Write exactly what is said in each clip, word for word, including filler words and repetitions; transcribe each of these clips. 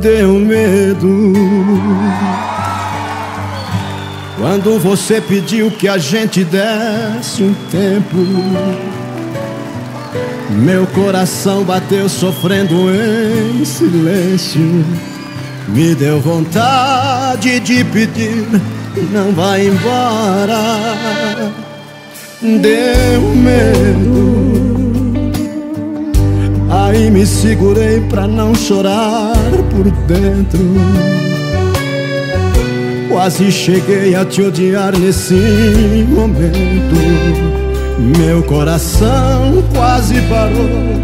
Deu medo quando você pediu que a gente desse um tempo. Meu coração bateu sofrendo em silêncio. Me deu vontade de pedir, não vá embora. Deu medo, aí me segurei pra não chorar por dentro. Quase cheguei a te odiar nesse momento. Meu coração quase parou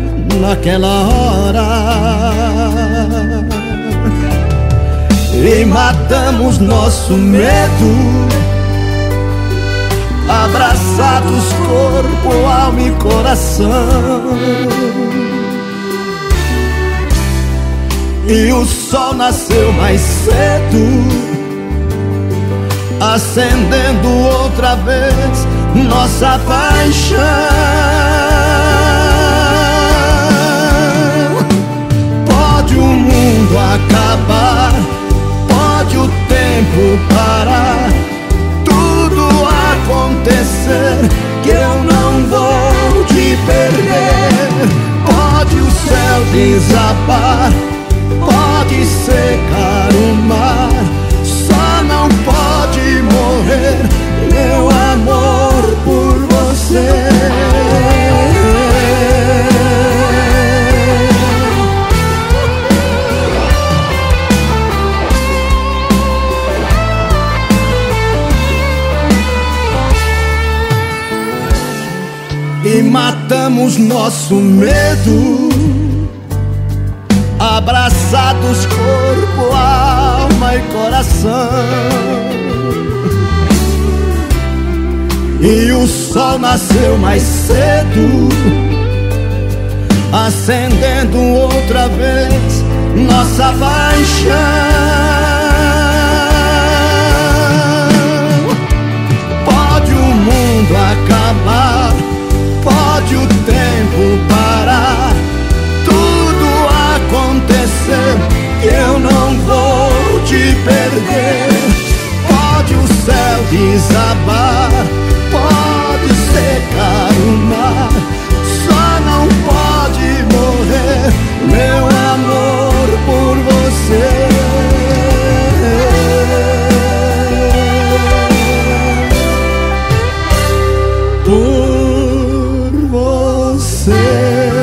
naquela hora. E matamos nosso medo, abraçados corpo, alma e coração. E o sol nasceu mais cedo, acendendo outra vez nossa paixão. Pode o mundo acabar, pode o tempo parar, tudo acontecer que eu não vou te perder. Pode o céu desabar, pode secar o mar, só não pode morrer meu amor por você. E matamos nosso medo, abraçados corpo, alma e coração. E o sol nasceu mais cedo, acendendo outra vez nossa paixão. Pode o mundo acabar, pode o tempo parar, que eu não vou te perder. Pode o céu desabar, pode secar o mar, só não pode morrer meu amor por você. Por você.